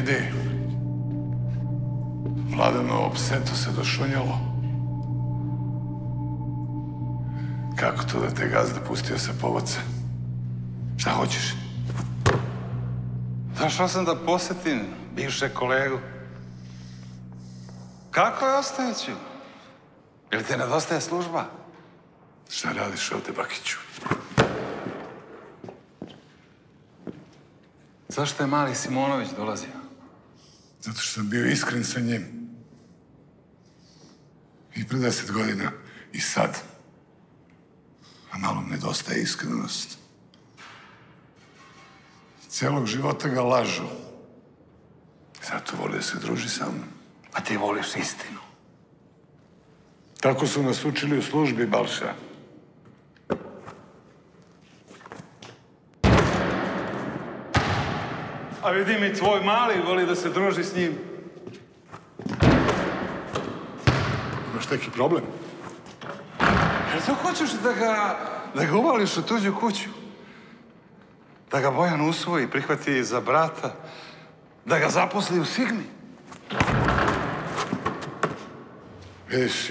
vidi, Vladanovo pseto se došunjalo. Kako to da te gazda pustio sa povaca? Šta hoćeš? Došao sam da posetim bivšeg kolegu. Kako je Ostojiću? Jel ti nedostaje služba? Šta radiš ovde, Bakiću? Zašto je mali Simonović dolazio? Zato što sam bio iskren sa njim. I pre 10 godina, i sad. A malom nedostaje iskrenost. Celog života ga lažu. Zato voli da se druži sa mnom. A ti voliš istinu. Tako su nas učili u službi, Balša. A vidim i tvoj mali voli da se druži s njim. Imaš neki problem? Jer to hoćeš da ga uvališ u tuđu kuću? Da ga Bojan usvoji, prihvati za brata, da ga zaposli u Sigmi? Vidiš,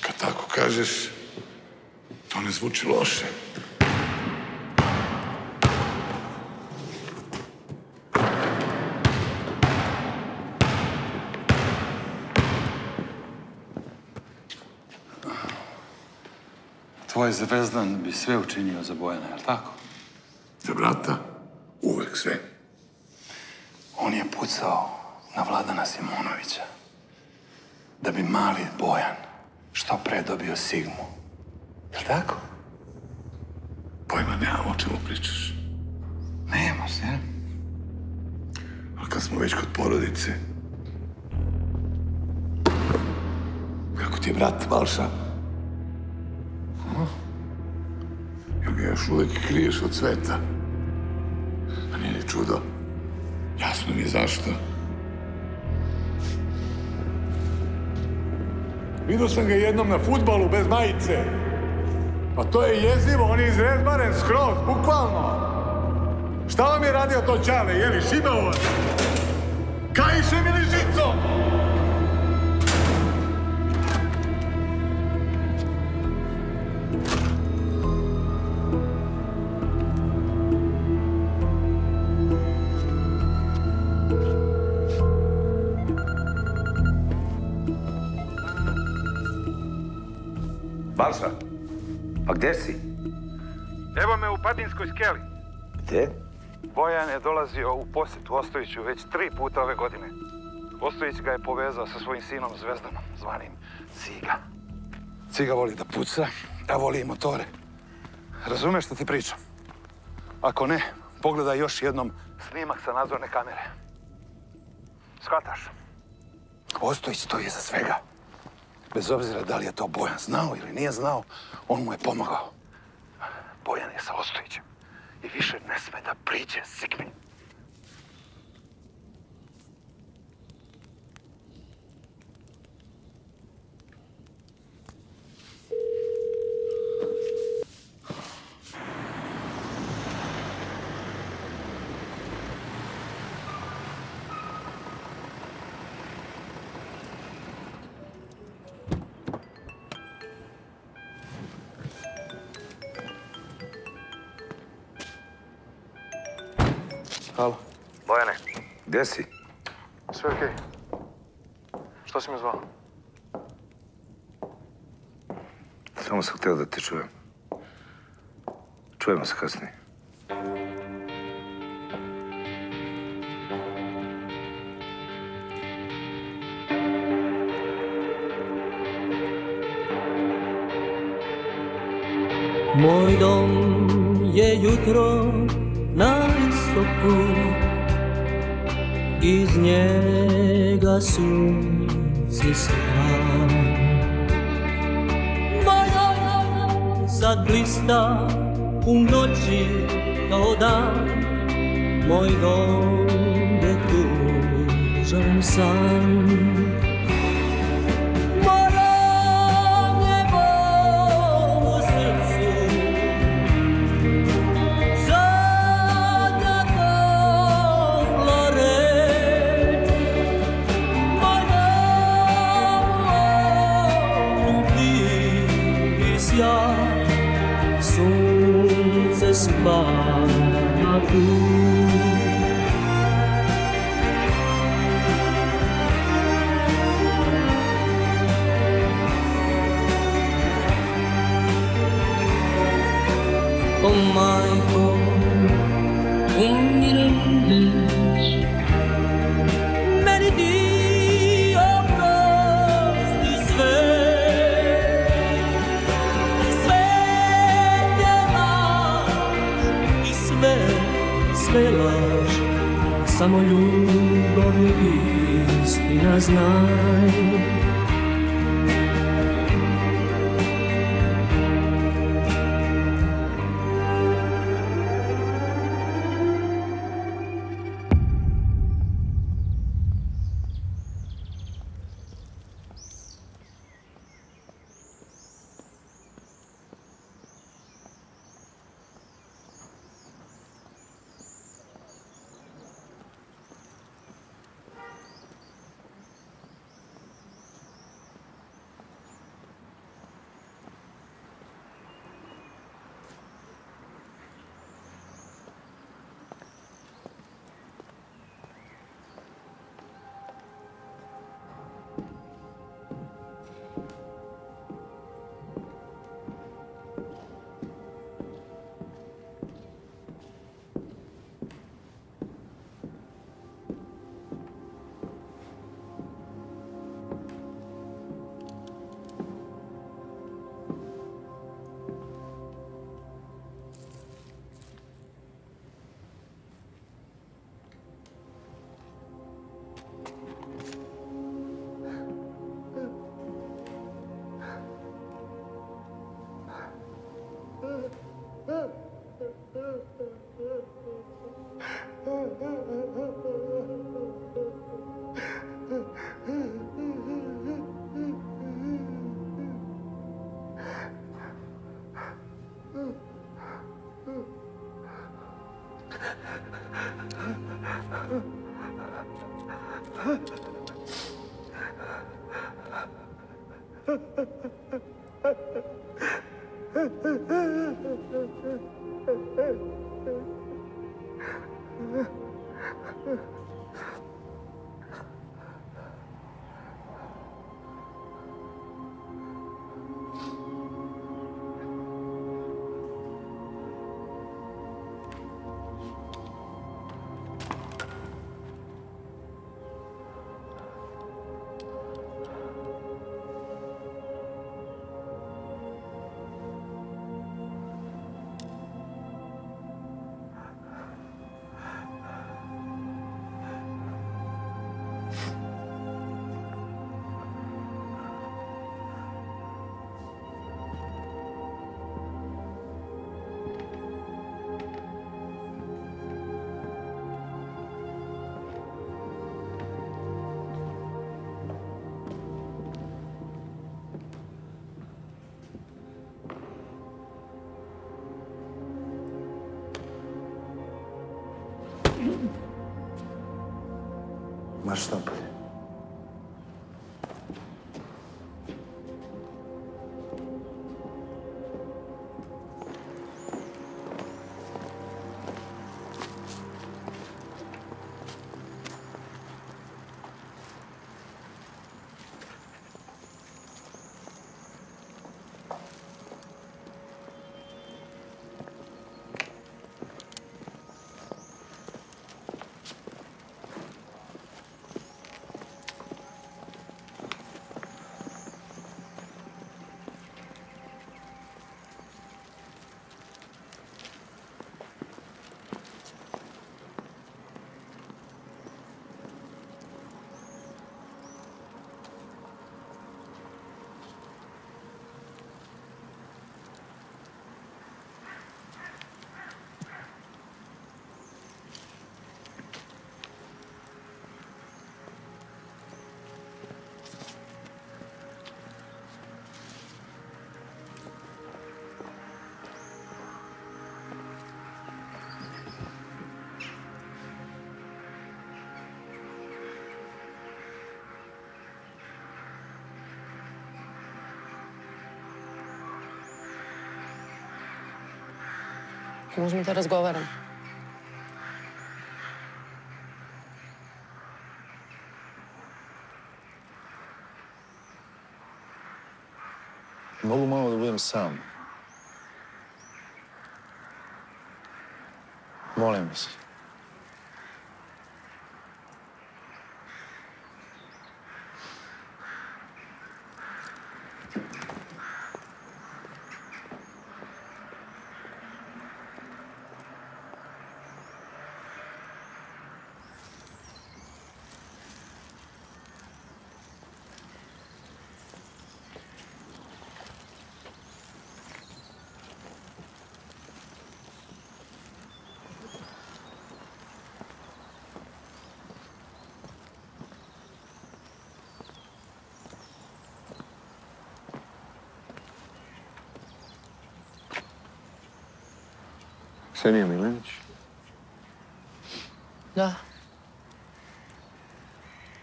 kad tako kažeš, to ne zvuči loše. Tvoj Zvezdan bi sve učinio za Bojana, jel' tako? Za brata? Uvek sve. On je pucao na Vladana Simonovića da bi mali Bojan što pre dobio Sigmu. Jel' tako? Pojma nemam o čemu pričaš. Nemaš, jel? Ali kad smo već kod porodice... Kako ti je brat, Balša? Jel ga još uvek kriješ od sveta? A nije ni čudo. Jasno mi je zašto. Vidio sam ga jednom na fudbalu bez majice. Pa to je jezivo, on je izrezbaren skroz, bukvalno. Šta vam je radio to ćale, je li šibao vas? Kaišem ili žicom? Balsa, pa gde si? Evo me u Padinskoj skeli. Gde? Bojan je dolazio u posetu Ostojiću već 3 puta ove godine. Ostojić ga je povezao sa svojim sinom Zvezdanom, zvanim Ciga. Ciga voli da puca, a voli i motore. Razumeš što ti pričam? Ako ne, pogledaj još jednom snimak sa nadzorne kamere. Shvataš? Ostojić to je za svega. Bez obzira da li je to Bojan znao ili nije znao, on mu je pomagao. Bojan je sa Ostojićem i više ne sme da priđe Sigmi. Halo. Bojane, gdje si? Sve okej. Što si me zvao? Samo sam htio da te čujem. Čujemo se kasnije. Moj dom je jutro na visoku, iz njega sunce slan. Moj dom sad blista u noći kao dan, moj dom je tužan san. Марш в тамбур. Možemo da razgovaram. Mogu malo da budem sam. Molim vas. Ksenija Milenić? Da.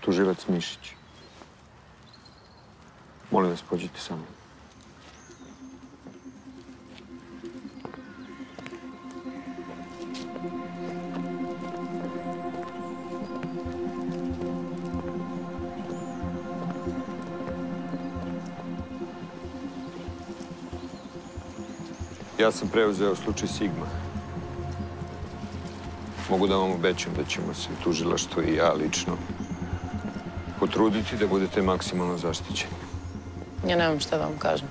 Tužilac Mišić. Molim vas, pođite sa mnom. Ja sam preuzeo slučaj Sigma. Mogu da vam obećam da ćemo se tužilaštvo i ja lično potruditi da budete maksimalno zaštićeni. Ja nemam šta da vam kažem.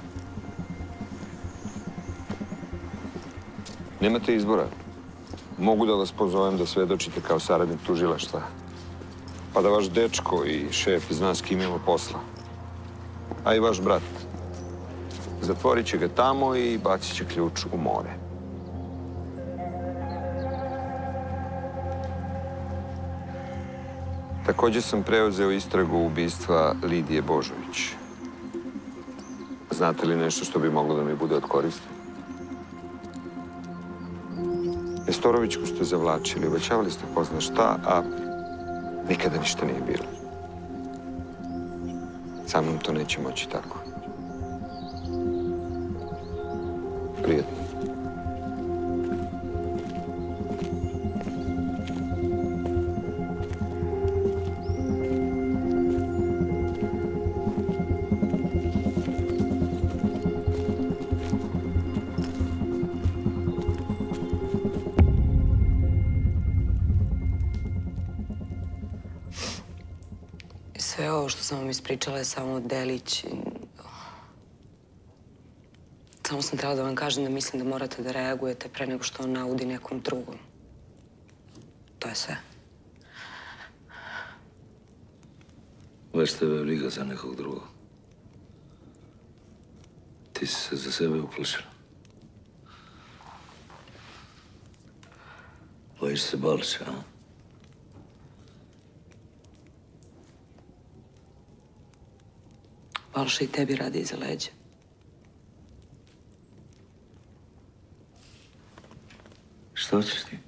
Nemate izbora. Mogu da vas pozovem da svedočite kao saradnik tužilaštva. Pa da vaš dečko i šef zna s kim ima posla. A i vaš brat. Zatvorit će ga tamo i bacit će ključ u more. Također sam preuzeo istragu ubistva Lidije Božović. Znate li nešto što bi moglo da mi bude od koristi? Nestorovićku ste zavlačili, obećavali ste ko zna šta, a nikada ništa nije bilo. Sa mnom to neće moći tako. Prijetno. Sam vam ispričala je samo delić. Samo sam trebala da vam kažem da mislim da morate da reagujete pre nego što on naudi nekom drugom. To je sve. Baš tebe briga za nekog drugog. Ti si se za sebe uplašila. Bojiš se Balsa, a? Balša i tebi radi iza leđa. Šta hoćeš ti?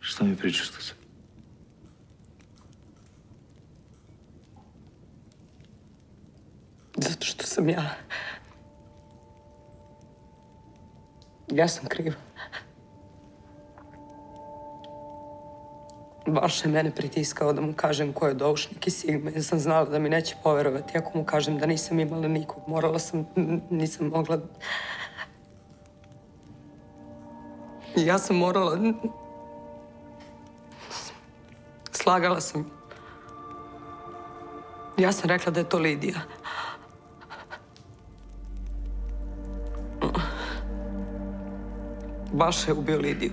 Šta mi pričaš tu sad? Zato što sam ja... Ja sam kriva. Balša je mene pritiskao da mu kažem ko je doušnik i Sigma. Ja sam znala da mi neće poverovati. Ako mu kažem da nisam imala nikog, morala sam, nisam mogla... Ja sam morala... Slagala sam. Ja sam rekla da je to Lidija. Balša je ubio Lidiju.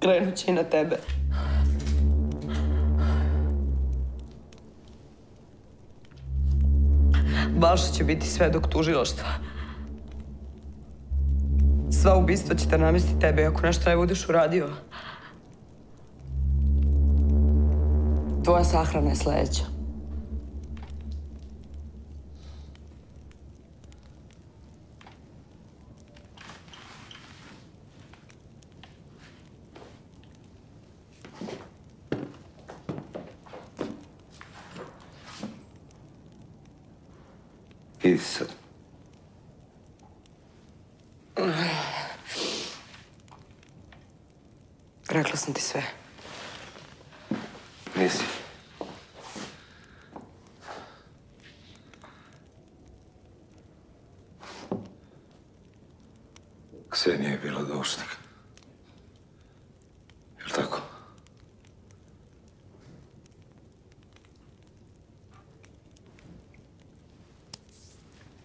Krenut će i na tebe. Balša će biti svedok tužilaštva. Sva ubistva će te namesti tebe, ako nešto ne budeš uradio. Tvoja sahrana je sledeća. Idi sad. Rekla sam ti sve. Nisi. Ksenija je bila doušnik. Jel' tako?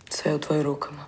Sve je u tvojim rukama.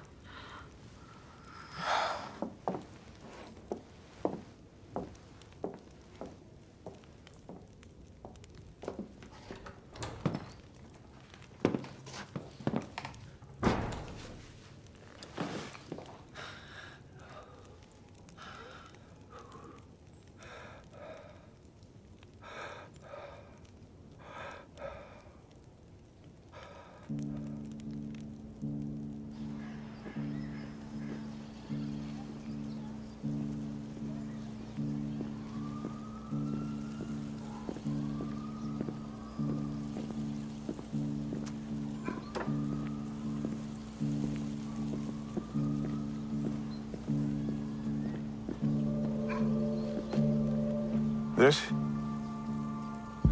Gdje si?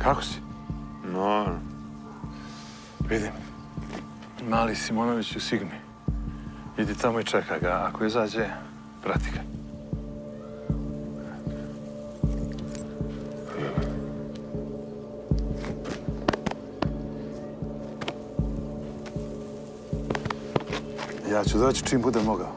Kako si? Normalno. Vidim. Mali Simonović u Sigmi. Idi tamo i čeka ga. Ako izađe, prati ga. Ja ću doći čim budem mogao.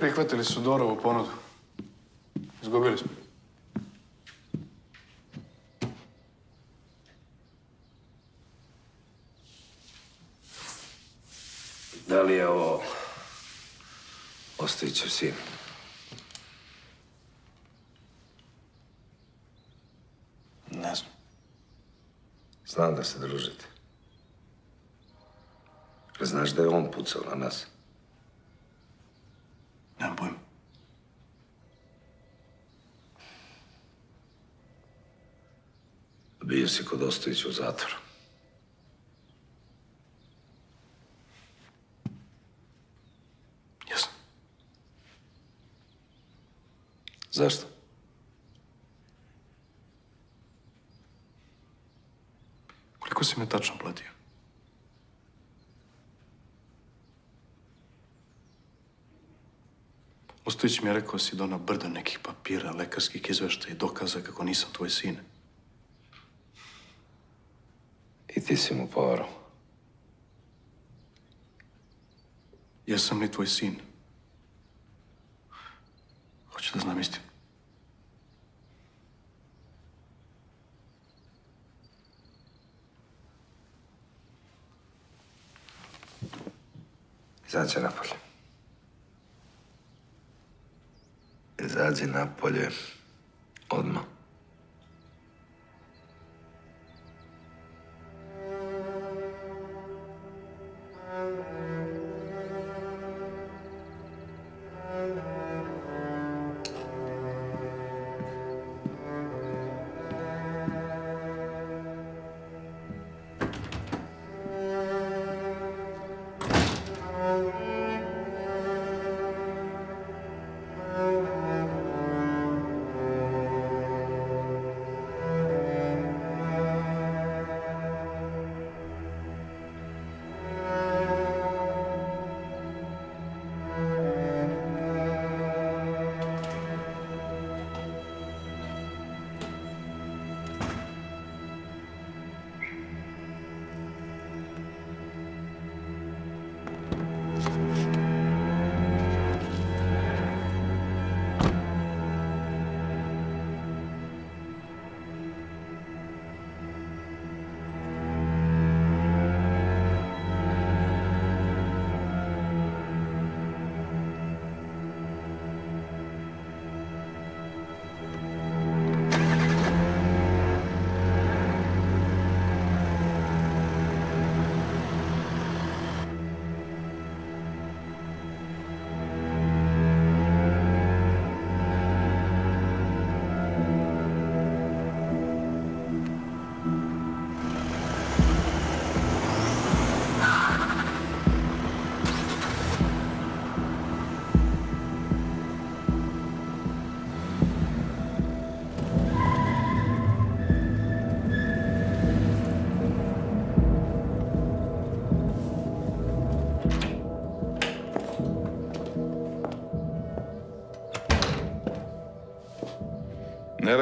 Prihvatili su Dorovu ponudu. Izgubili smo. Da li je ovo Ostojićev sin? Ne znam. Znam da se družite. Znaš da je on pucao na nas? Nemam pojma. Bio si kod Ostojića u zatvoru. Jasno. Zašto? Koliko si me tačno platio? Ostojić mi je rekao da si donao brdo nekih papira, lekarskih izveštaja i dokaza kako nisam tvoj sin. I ti si mu povaro. Jesam li tvoj sin? Hoću da znam istinu. Izađe napolje. Izađi napolje, odmah.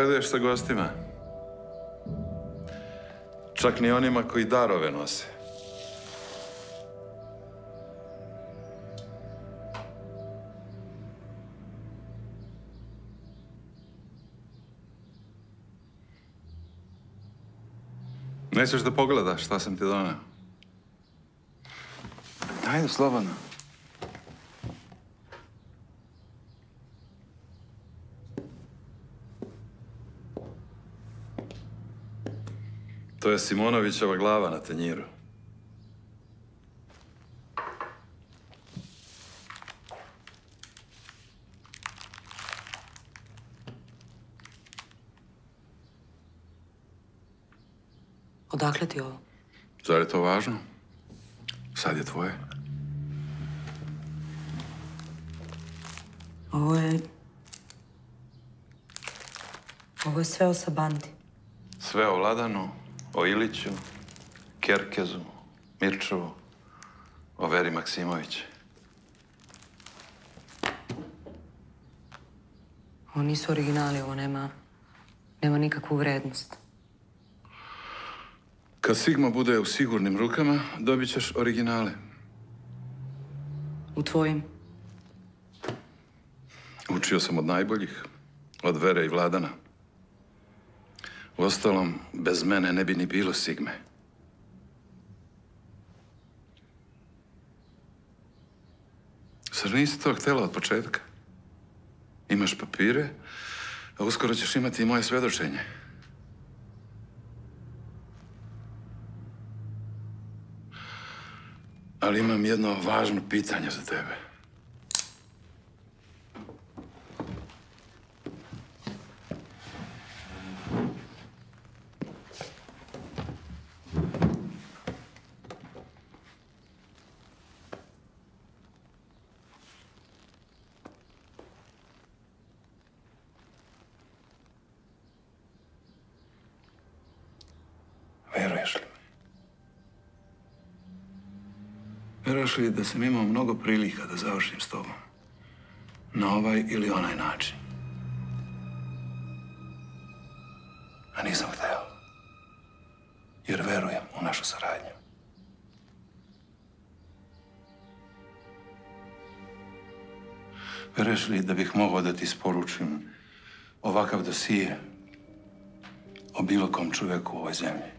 raduješ sa gostima. Čak ni onima koji darove nose. Nećeš da pogledaš šta sam ti donao? Ajde, slobodno. To je Simonovićeva glava na tanjiru. Odakle ti ovo? Zar je to važno? Sad je tvoje. Ovo je sve o Sabanti. Sve o Vladanu, o Iliću, Kerkezu, Mirčevu, o Veri Maksimović. Ovo nisu originali, ovo nema nikakvu vrednost. Kad Sigma bude u sigurnim rukama, dobit ćeš originale. U tvojim? Učio sam od najboljih, od Vere i Vladana. Uostalom, bez mene ne bi ni bilo Sigme. Zar nisi to htjela od početka? Imaš papire, a uskoro ćeš imati i moje svedočenje. Ali imam jedno važno pitanje za tebe. Veraš li da sam imao mnogo prilika da završim s tobom? Na ovaj ili onaj način. A nisam hteo. Jer verujem u našu saradnju. Veraš li da bih mogao da ti isporučim ovakav dosije o bilo kom čovjeku u ovoj zemlji?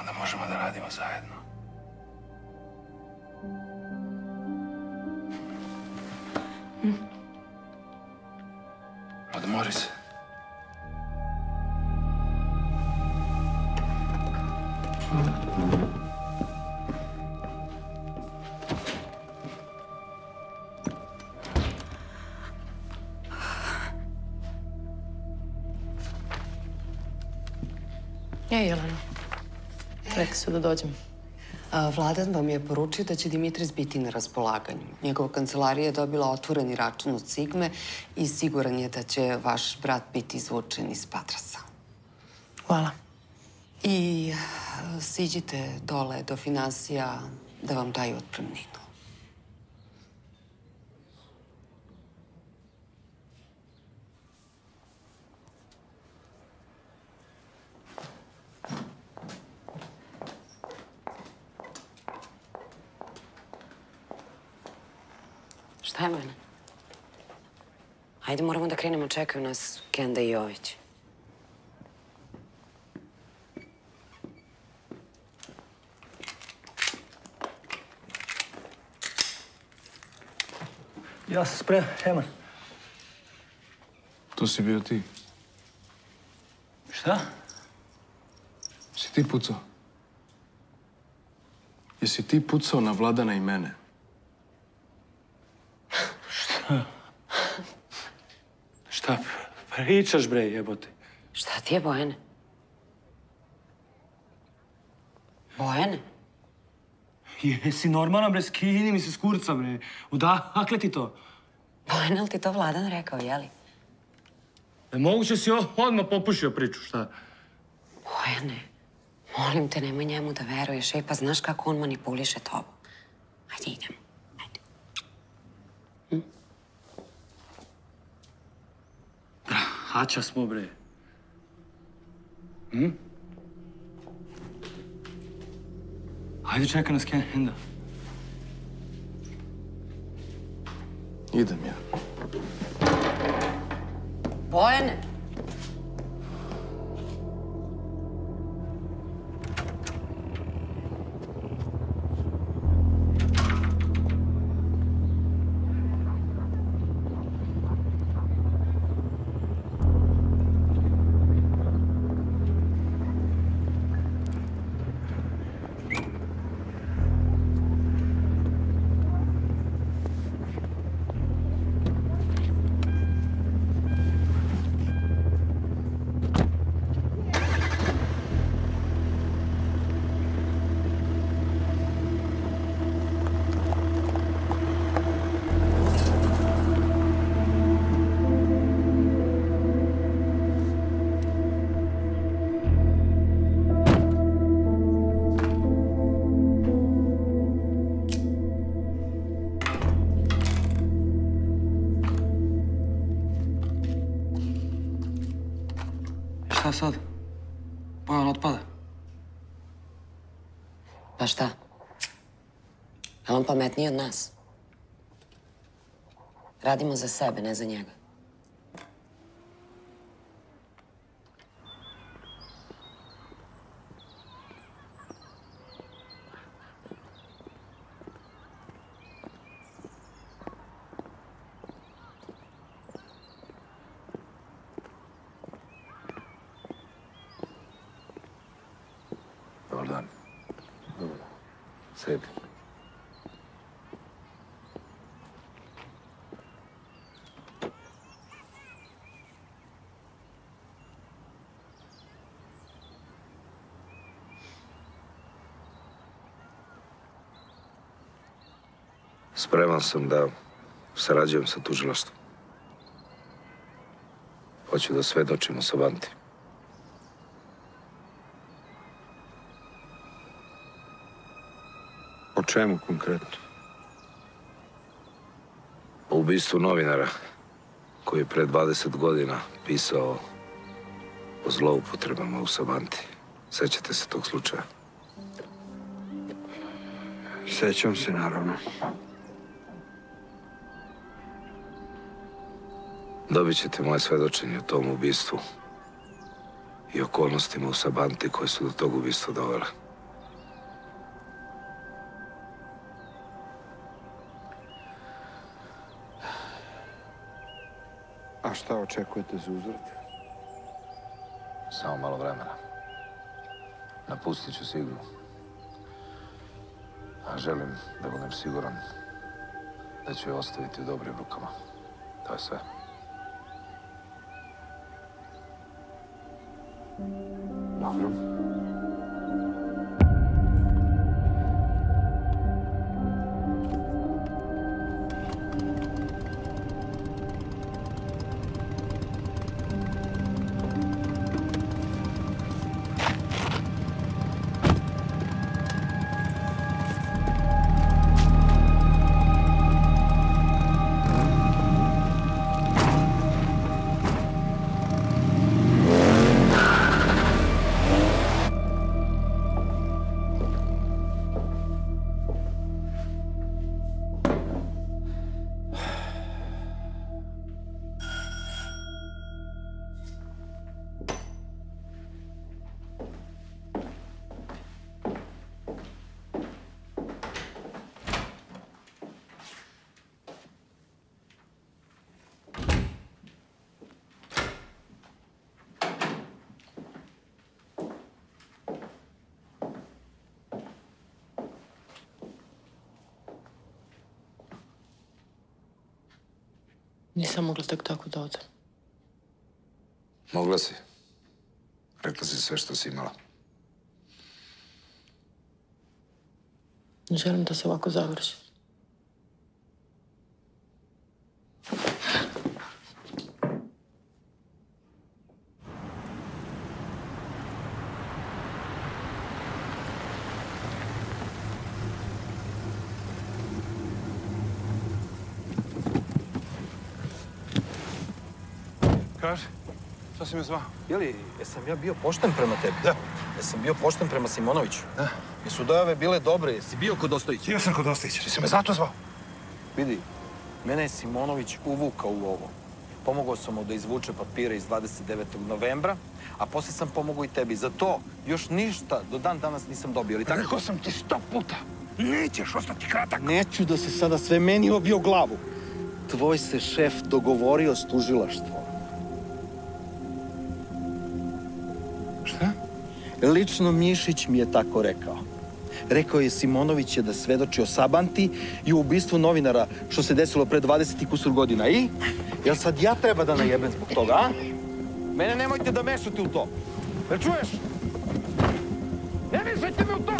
Onda možemo da radimo zajedno. Odmori se. Ja, Jelena. Rekli su da dođem. Vladan vam je poručio da će Dimitris biti na raspolaganju. Njegova kancelarija je dobila otvoreni račun od Sigme i siguran je da će vaš brat biti izvučen iz Patrasa. Hvala. I siđite dole do finansija da vam daju otpremninu. Šta je, mene? Ajde, moramo da krenemo, čekaju nas Kenda i Ović. Ja sam spreman, Eman. To si bio ti. Šta? Si ti pucao? Jesi ti pucao na Vladana i mene? Šta? Šta pričaš, bre, jebote? Šta ti je, Bojane? Bojane? Jesi normalan, bre, skini mi se s kurca, bre. Odakle ti to? Bojnel ti to Vladan rekao, jeli? Moguće si odmah popušio priču, šta? Bojane, molim te, nemoj njemu da veruješ, ej, pa znaš kako on manipuliše tobom. Hajde, idemo. Hajde. Hača smo, bre. Hajde, čeka nas Kenhenda. Idem ja. Bojane! Šta sad? Bojan otpada. Pa šta? Je on pametniji od nas? Radimo za sebe, ne za njega. Spreman sam da sarađujem sa tužilaštvom. Hoću da svedočim o Sabanti. O čemu konkretno? O ubistvu novinara koji je pre 20 godina pisao o zloupotrebama u Sabanti. Sećate se tog slučaja? Sećam se, naravno. Dobit ćete moje svedočenje o tom ubistvu i okolnostima u Sabanti koje su do tog ubistva dovele. A šta očekujete za uzvrat? Samo malo vremena. Napustit ću Sigmu. A želim da budem siguran da ću je ostaviti u dobrim rukama. To je sve. Dobro. Nisam mogla tek tako da odem. Mogla si. Rekla si sve što si imala. Ne želim da se ovako završi. kaži. Što si me zvao? Ili, jesam ja bio pošten prema tebi? Da. Jesam bio pošten prema Simonoviću? Da. Jesu dojave bile dobre? Jesi bio kod Ostojića? Bio sam kod Ostojića. Jesi me zato zvao? Vidi, mene je Simonović uvukao u ovo. Pomogao sam mu da izvuče papire iz 29. novembra, a poslije sam pomogao i tebi. Za to još ništa do dan danas nisam dobio, ali tako? Rekao sam ti 100 puta. Nećeš ostati kratak. Neću da se sada sve meni obio glavu. Tvoj se šef dogovorio s tužilaštvom. Šta? Lično Mišić mi je tako rekao. Rekao je Simonović je da svedoči o Sabanti i o ubistvu novinara što se desilo pre 20 i kusur godina. I? Jel sad ja treba da najebem zbog toga, a? Mene nemojte da mešate u to. Ne čuješ? Ne mešajte me u to!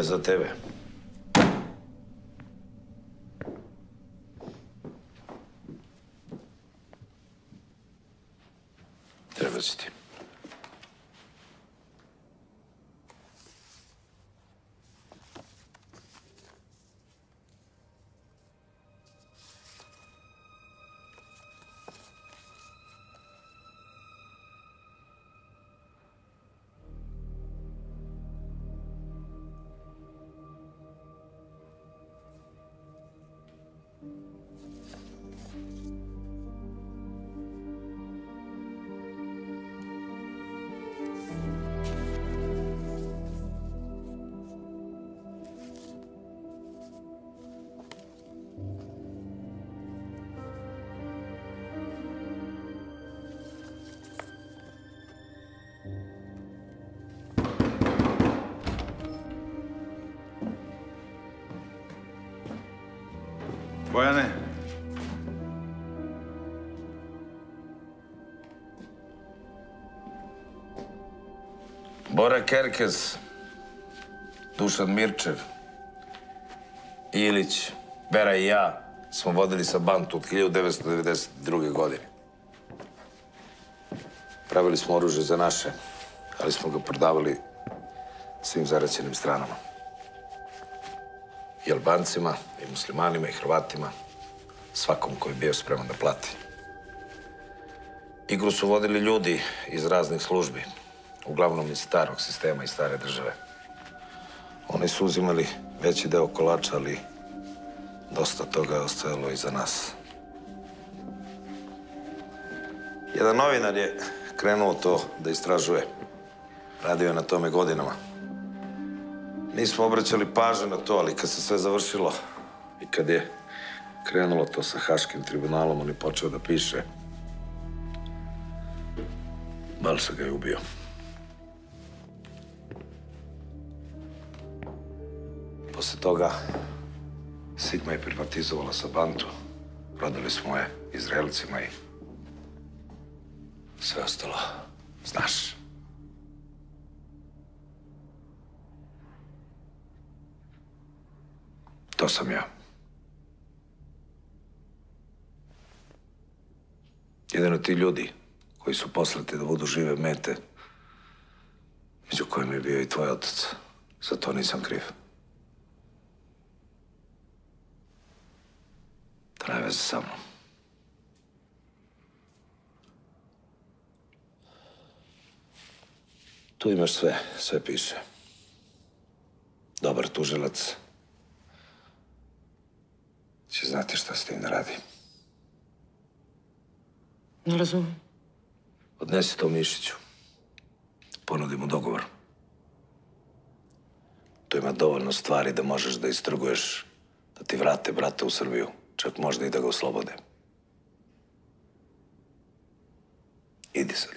Za tebe. Treba si ti. Bojane. Dora Kerkes, Dušan Mirčev, Ilić, Vera i ja smo vodili Sabantu od 1992. godine. Pravili smo oružje za naše, ali smo ga prodavali svim zaraćenim stranama. I Albancima, i muslimanima, i Hrvatima, svakom koji je bio spreman da plati. Igru su vodili ljudi iz raznih službi, uglavnom iz starog sistema i stare države. Oni su uzimali veći deo kolača, ali dosta toga je ostajalo iza nas. Jedan novinar je krenuo to da istražuje. Radio je na tome godinama. Nismo obraćali pažnju na to, ali kad se sve završilo i kad je krenulo to sa Haškim tribunalom, on je počeo da piše. Balsa ga je ubio. Posle toga Sigma je privatizovala Sabantu. Prodali smo je Izraelcima i sve ostalo znaš. To sam ja. Jedan od ti ljudi koji su poslati da budu žive mete, među kojima je bio i tvoj otac. Za to nisam kriv. To nema veze sa mnom. Tu imaš sve, sve piše. Dobar tužilac će znati šta s tim da radi. Ne razumem. Odnesi to Mišiću. Ponudi mu dogovor. Tu ima dovoljno stvari da možeš da istrguješ, da ti vrate brata u Srbiju, čak možda i da ga oslobode. Idi sad.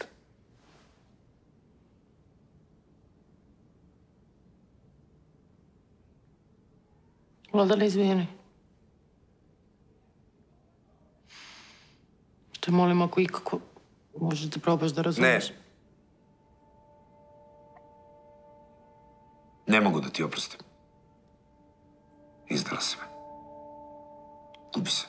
Vladane, izvini. Te molim, ako ikako možeš da probaš da razumeš. Ne. Ne mogu da ti oprostim. Izdala si me. Gubi se.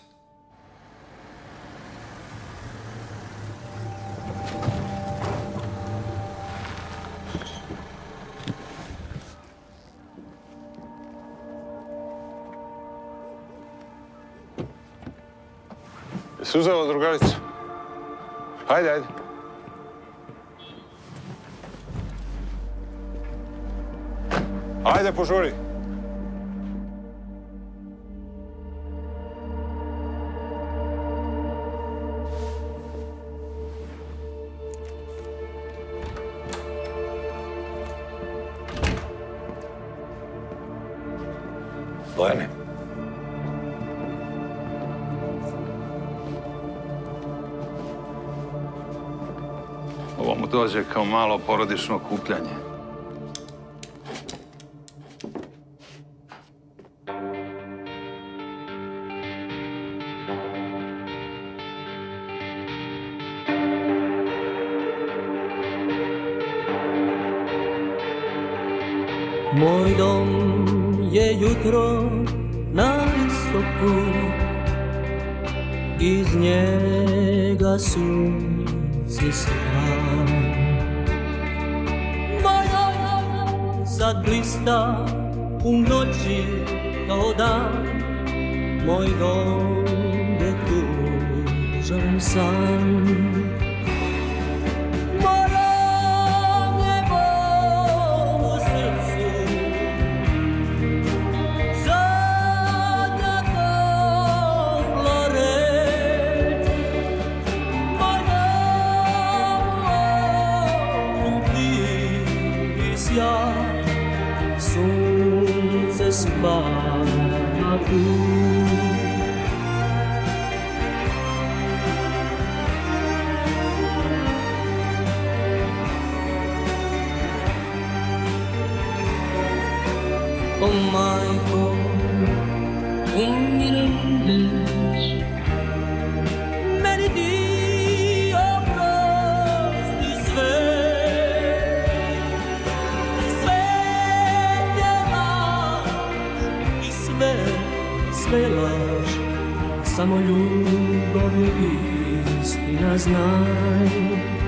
Jesi uzela drugaricu? Ajde, ajde. Ajde, požuri. Bojane. Ovo mu dođe kao malo porodično okupljanje. Moj dom je jutro na visoku, iz njega sunci sva. Moj dom sad blista u noći kao dan, moj dom je tužan san. velaš, samo ljubav je istina, znaj.